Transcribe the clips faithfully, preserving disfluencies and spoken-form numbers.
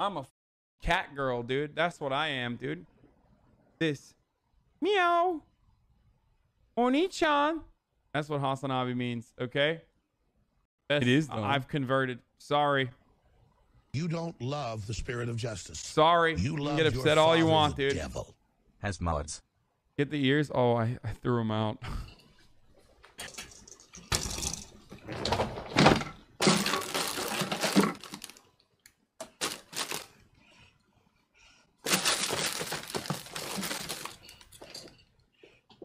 I'm a cat girl, dude. That's what I am, dude. This meow Oni-chan. That's what Hasanabe means, okay? That's, it is, though. I've converted. Sorry. You don't love the spirit of justice. Sorry. You love get upset all you want, dude. Devil has mods. Get the ears. Oh, I, I threw them out.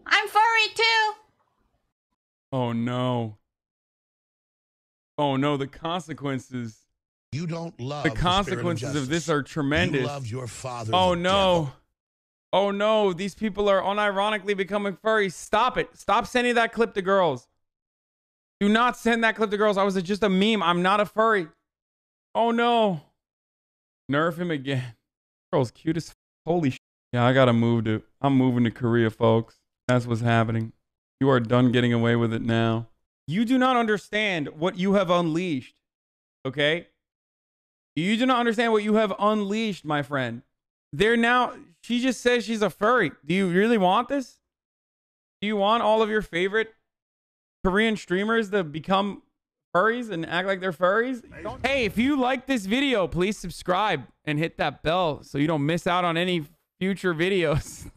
I'm furry, too. Oh, no. Oh, no, the consequences. You don't love the consequences the of, of this are tremendous. You loved your father. Oh, no. Devil. Oh, no. These people are unironically becoming furries. Stop it. Stop sending that clip to girls. Do not send that clip to girls. I was just a meme. I'm not a furry. Oh, no. Nerf him again. Girl's cute as f. Holy sh. Yeah, I got to move to. I'm moving to Korea, folks. That's what's happening. You are done getting away with it now. You do not understand what you have unleashed. Okay? You do not understand what you have unleashed, my friend. They're now, she just says she's a furry. Do you really want this? Do you want all of your favorite Korean streamers to become furries and act like they're furries? Hey, if you like this video, please subscribe and hit that bell so you don't miss out on any future videos.